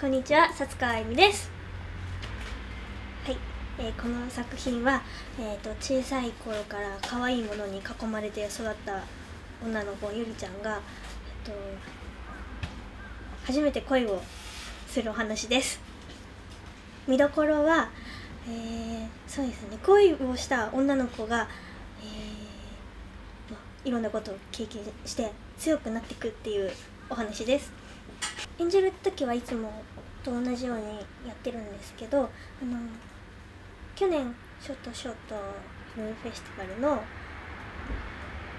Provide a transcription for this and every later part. こんにちは、薩川あゆみです。はい、この作品は、小さい頃から可愛いものに囲まれて育った女の子ゆりちゃんが、初めて恋をするお話です。見どころは、そうですね、恋をした女の子が、いろんなことを経験して強くなっていくっていうお話です。演じる時はいつもと同じようにやってるんですけど、去年ショートフィルムフェスティバルの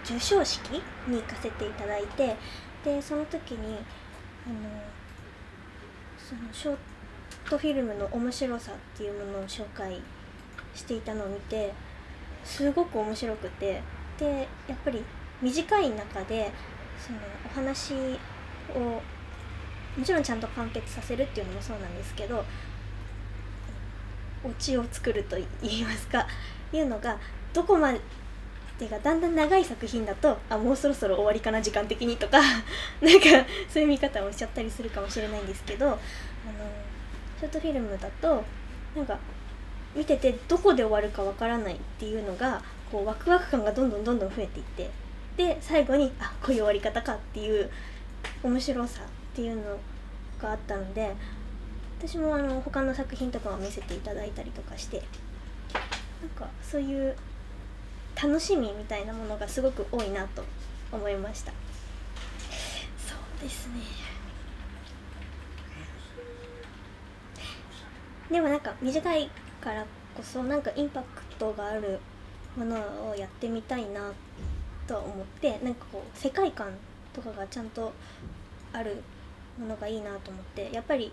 授賞式に行かせていただいて、でその時にそのショートフィルムの面白さっていうものを紹介していたのを見て、すごく面白くて、でやっぱり短い中でそのお話をもちろんちゃんと完結させるっていうのもそうなんですけど、オチを作ると言いますか、いうのがどこまでっていうか、だんだん長い作品だと、あ、もうそろそろ終わりかな時間的にとかなんかそういう見方をしちゃったりするかもしれないんですけど、ショートフィルムだとなんか見ててどこで終わるかわからないっていうのが、こうワクワク感がどんどん増えていって、で最後に、あ、こういう終わり方かっていう面白さっていうのがあったので、私も他の作品とかを見せていただいたりとかして、なんかそういう楽しみみたいなものがすごく多いなと思いました。そうですね。でもなんか短いからこそ、なんかインパクトがあるものをやってみたいなと思って、なんかこう世界観とかがちゃんとあるものがいいなと思って、やっぱり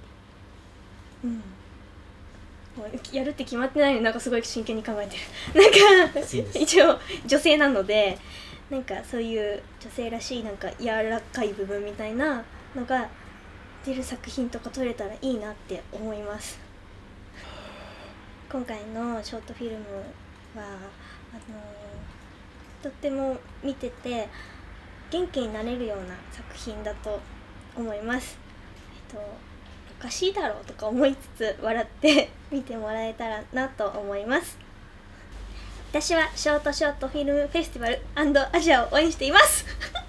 やるって決まってないのに、なんかすごい真剣に考えてるなんか一応女性なので、なんかそういう女性らしいなんか柔らかい部分みたいなのが出る作品とか撮れたらいいなって思います。今回のショートフィルムはとっても見てて元気になれるような作品だと思います。おかしいだろうとか思いつつ笑って見てもらえたらなと思います。私はショートフィルムフェスティバル&アジアを応援していますは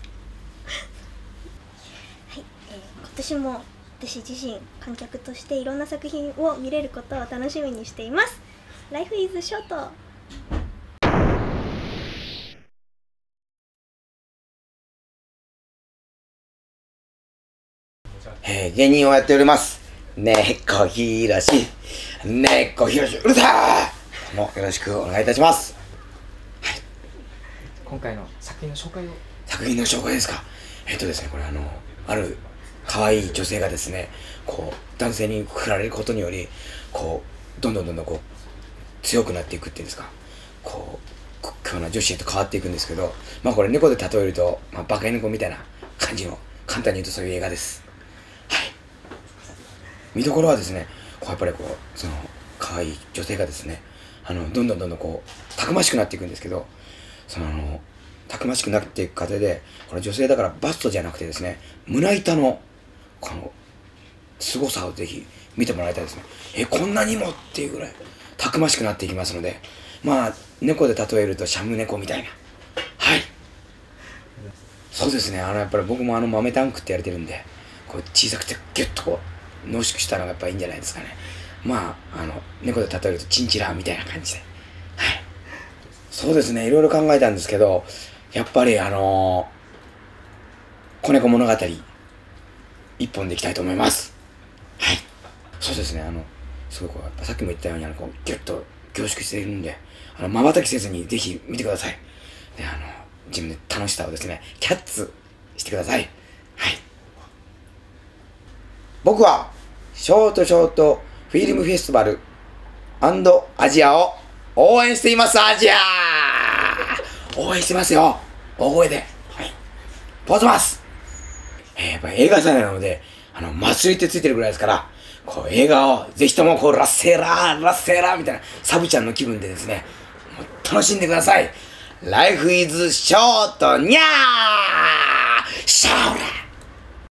い、今年も私自身観客としていろんな作品を見れることを楽しみにしています。 Life is short。芸人をやっております。猫ひろし、猫ひろし、うるさー。どうもよろしくお願いいたします。はい。今回の作品の紹介を。作品の紹介ですか。ですね、これある可愛い女性がですね、こう男性に振られることにより、こうどんどんこう強くなっていくっていうんですか、こう屈強な女子へと変わっていくんですけど、まあこれ猫で例えると、まあバカ猫みたいな感じの、簡単に言うとそういう映画です。見どころはですね、こうやっぱりこうその可愛い女性がですね、どんどんこうたくましくなっていくんですけど、そのたくましくなっていく過程で、この女性だからバストじゃなくてですね、胸板のこの凄さをぜひ見てもらいたいですね。こんなにもっていうぐらいたくましくなっていきますので、まあ猫で例えるとシャム猫みたいな。はい、そうですね。やっぱり僕も豆タンクってやれてるんで、こう小さくてギュッとこう濃縮したのがやっぱいいんじゃないですかね。まあ猫で例えるとチンチラみたいな感じで、はい、そうですね。いろいろ考えたんですけど、やっぱり子猫物語一本でいきたいと思います。はい、そうですね。すごいこうやっぱさっきも言ったようにこうギュッと凝縮しているんで、瞬きせずにぜひ見てください。で自分で楽しさをですねキャッツしてください。はい、僕はショートフィルムフェスティバル&アジアを応援しています。アジア応援してますよ。大声で、はい、ポーズます。やっぱ映画祭なので祭りってついてるぐらいですから、こう映画をぜひともこうラッセラーみたいなサブちゃんの気分でですね、もう楽しんでください。Life is short。 にゃーシャオラ。